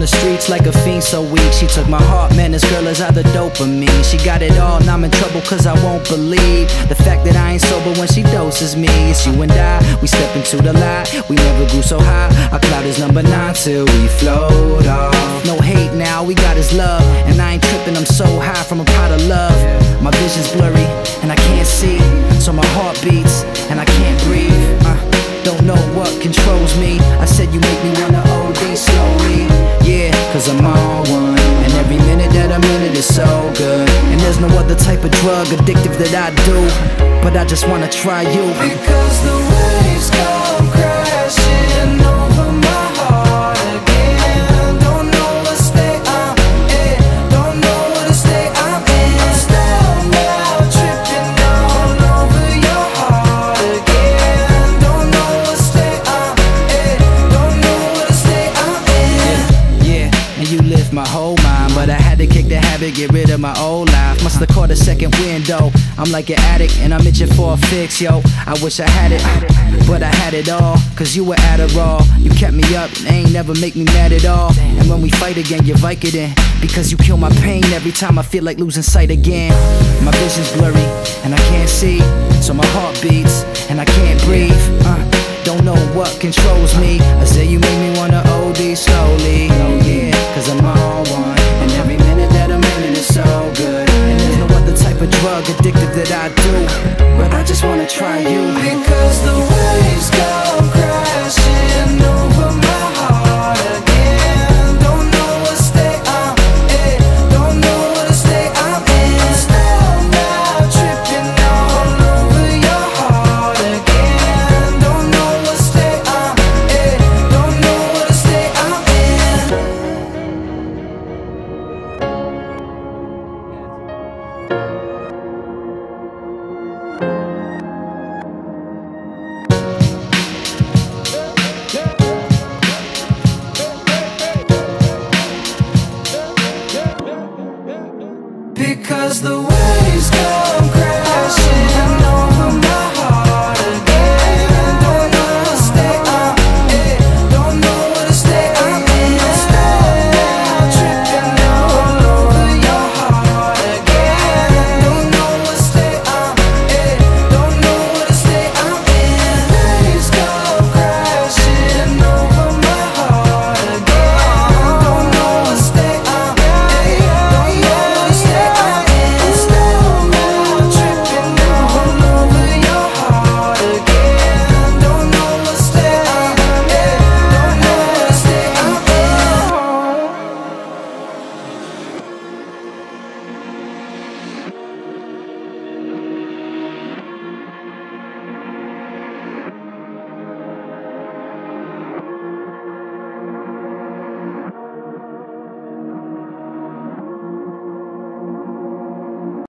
on the streets like a fiend so weak. She took my heart, man, this girl is out the dopamine. She got it all, now I'm in trouble cause I won't believe the fact that I ain't sober when she doses me. It's you and I, we step into the light. We never grew so high, our cloud is number 9 till we float off. No hate now, we got his love, and I ain't tripping, I'm so high from a pot of love. My vision's blurry, and I can't see, so my heart beats, and I can't breathe. Don't know what controls me. I said you make me wanna OD slowly. Yeah, cause I'm all one, and every minute that I'm in it is so good. And there's no other type of drug addictive that I do, but I just wanna try you. Because the waves come crashing over my heart again. Don't know what state I'm in, don't know what state I'm in. I'm still now tripping all over your heart again. Don't know what state I'm in, don't know what state I'm in. Yeah, and you lift my whole mind, but I had to kick the habit, get rid of my old life. Must have caught a second window. I'm like an addict, and I'm itching for a fix, yo. I wish I had it, but I had it all. Cause you were Adderall, you kept me up, and ain't never make me mad at all. And when we fight again, you Vicodin, because you kill my pain every time I feel like losing sight again. My vision's blurry, and I can't see, so my heart beats, and I can't breathe. Don't know what controls me. I say you make me wanna OD slowly. Oh yeah, cause I'm all one, and every minute that I'm in it is so good. Type of drug addictive that I do, but I just wanna try you. Because the